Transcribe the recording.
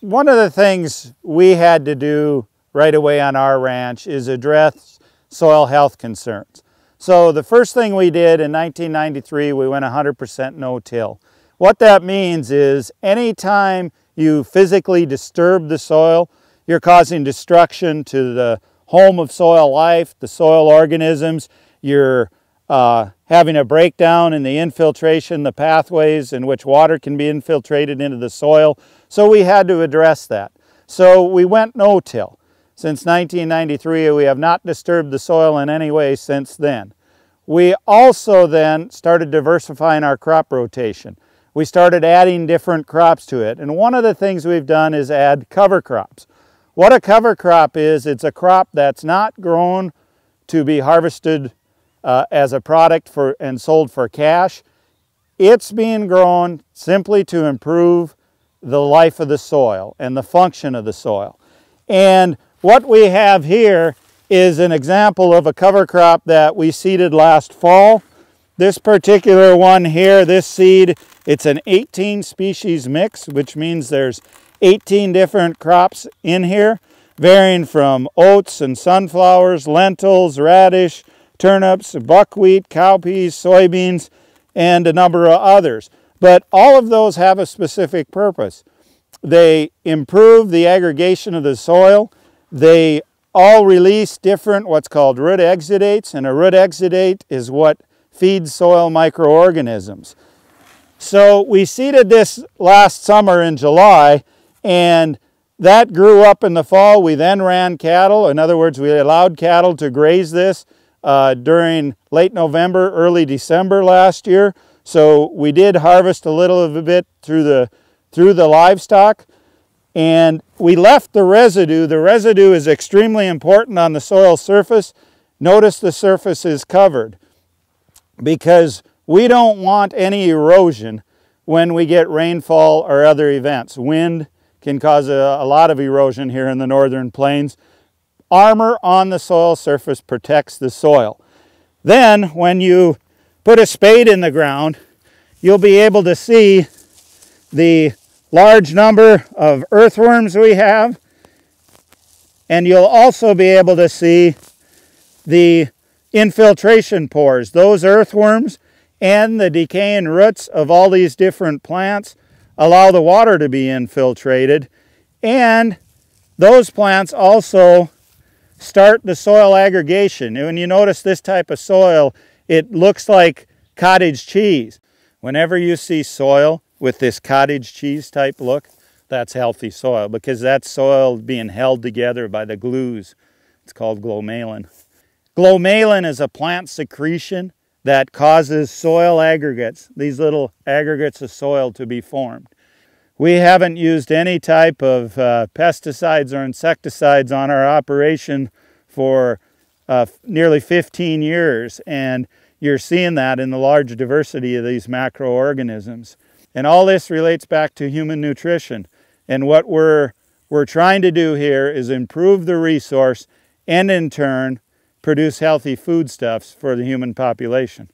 One of the things we had to do right away on our ranch is address soil health concerns. So the first thing we did in 1993, we went 100% no-till. What that means is anytime you physically disturb the soil, you're causing destruction to the home of soil life, the soil organisms, you're having a breakdown in the infiltration, the pathways in which water can be infiltrated into the soil. So we had to address that. So we went no-till. Since 1993, we have not disturbed the soil in any way since then. We also then started diversifying our crop rotation. We started adding different crops to it. And one of the things we've done is add cover crops. What a cover crop is, it's a crop that's not grown to be harvested as a product and sold for cash. It's being grown simply to improve the life of the soil and the function of the soil. And what we have here is an example of a cover crop that we seeded last fall. This particular one here, this seed, it's an 18 species mix, which means there's 18 different crops in here, varying from oats and sunflowers, lentils, radish, turnips, buckwheat, cowpeas, soybeans, and a number of others. But all of those have a specific purpose. They improve the aggregation of the soil. They all release different what's called root exudates, and a root exudate is what feeds soil microorganisms. So we seeded this last summer in July, and that grew up in the fall. We then ran cattle. In other words, we allowed cattle to graze this during late November, early December last year. So we did harvest a little of a bit through the livestock, and we left the residue. The residue is extremely important on the soil surface. Notice the surface is covered because we don't want any erosion when we get rainfall or other events. Wind can cause a lot of erosion here in the northern plains. Armor on the soil surface protects the soil. Then when you put a spade in the ground, you'll be able to see the large number of earthworms we have, and you'll also be able to see the infiltration pores, those earthworms and the decaying roots of all these different plants allow the water to be infiltrated, and those plants also start the soil aggregation. And when you notice this type of soil, it looks like cottage cheese. Whenever you see soil with this cottage cheese type look, that's healthy soil, because that soil being held together by the glues. It's called glomalin. Glomalin is a plant secretion that causes soil aggregates, these little aggregates of soil, to be formed. We haven't used any type of pesticides or insecticides on our operation for nearly 15 years, and you're seeing that in the large diversity of these macroorganisms. And all this relates back to human nutrition. And what we're trying to do here is improve the resource and in turn produce healthy foodstuffs for the human population.